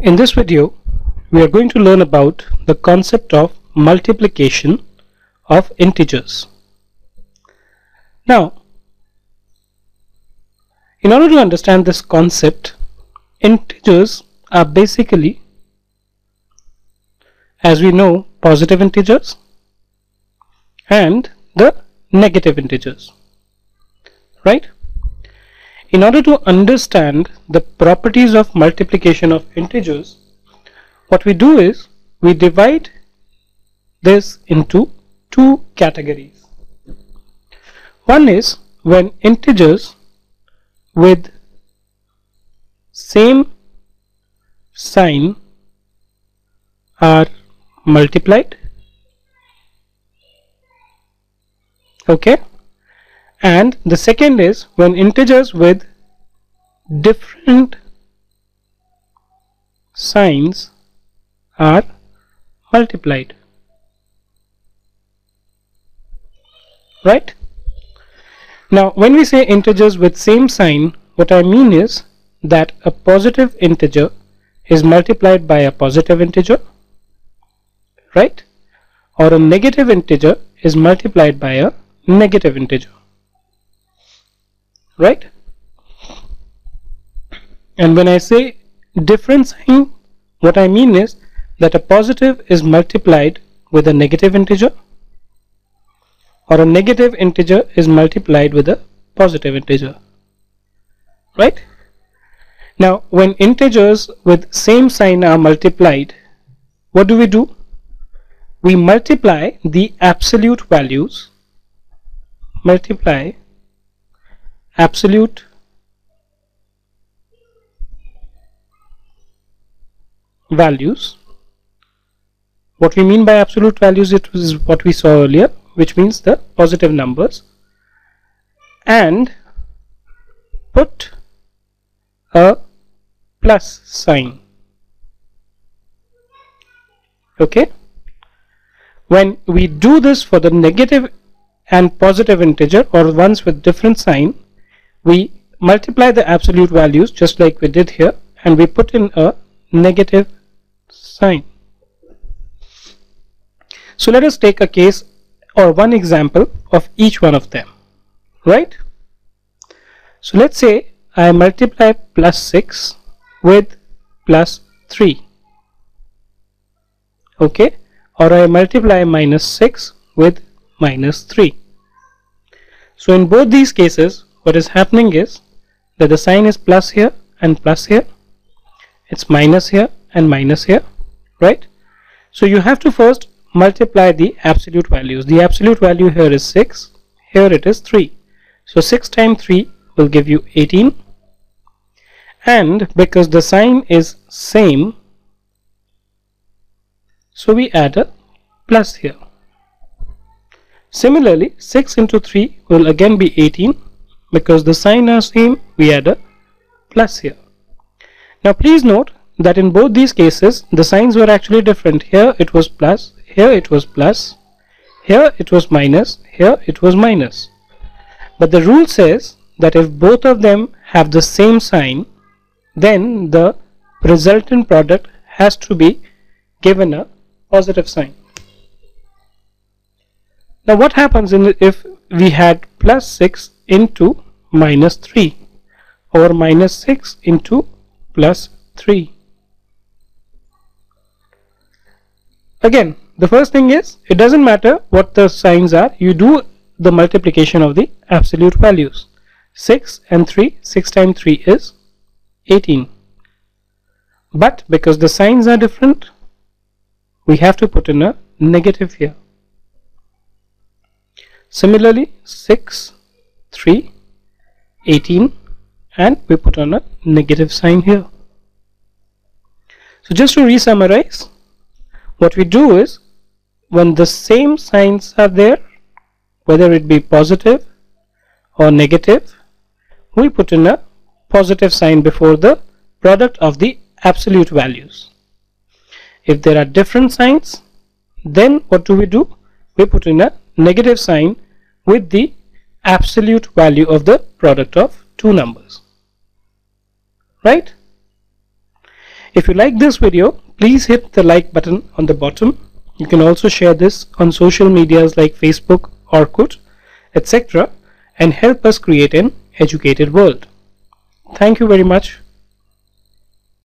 In this video, we are going to learn about the concept of multiplication of integers. Now, in order to understand this concept, integers are basically, as we know, positive integers and the negative integers, right? In order to understand the properties of multiplication of integers, what we do is we divide this into two categories. One is when integers with same sign are multiplied, okay, and the second is when integers with different signs are multiplied, right? Now, when we say integers with same sign, what I mean is that a positive integer is multiplied by a positive integer, right? Or a negative integer is multiplied by a negative integer, right? And when I say different sign, what I mean is that a positive is multiplied with a negative integer, or a negative integer is multiplied with a positive integer, right? Now, when integers with same sign are multiplied, what do? We multiply the absolute values, multiply absolute values. What we mean by absolute values, it is what we saw earlier, which means the positive numbers, and put a plus sign, okay? When we do this for the negative and positive integer, or ones with different sign, we multiply the absolute values just like we did here, and we put in a negative sign. So let us take a case or one example of each one of them, right? So let's say I multiply plus 6 with plus 3, okay, or I multiply minus 6 with minus 3. So in both these cases, what is happening is that the sign is plus here and plus here, it's minus here and minus here, right? So you have to first multiply the absolute values. The absolute value here is 6, here it is 3. So 6 times 3 will give you 18, and because the sign is same, so we add a plus here. Similarly, 6 into 3 will again be 18, because the sign are same, we add a plus here. Now please note that in both these cases the signs were actually different. Here it was plus, here it was plus, here it was minus, here it was minus. But the rule says that if both of them have the same sign, then the resultant product has to be given a positive sign. Now what happens if we had plus 6 into minus 3, or minus 6 into plus 3? Again, the first thing is, it doesn't matter what the signs are, you do the multiplication of the absolute values. 6 and 3, 6 times 3 is 18. But because the signs are different, we have to put in a negative here. Similarly, 6, 3, 18, and we put on a negative sign here. So just to re-summarize, what we do is, when the same signs are there, whether it be positive or negative, we put in a positive sign before the product of the absolute values. If there are different signs, then what do? We put in a negative sign with the absolute value of the product of two numbers, right? If you like this video, please hit the like button on the bottom. You can also share this on social medias like Facebook, Orkut, etc. and help us create an educated world. Thank you very much.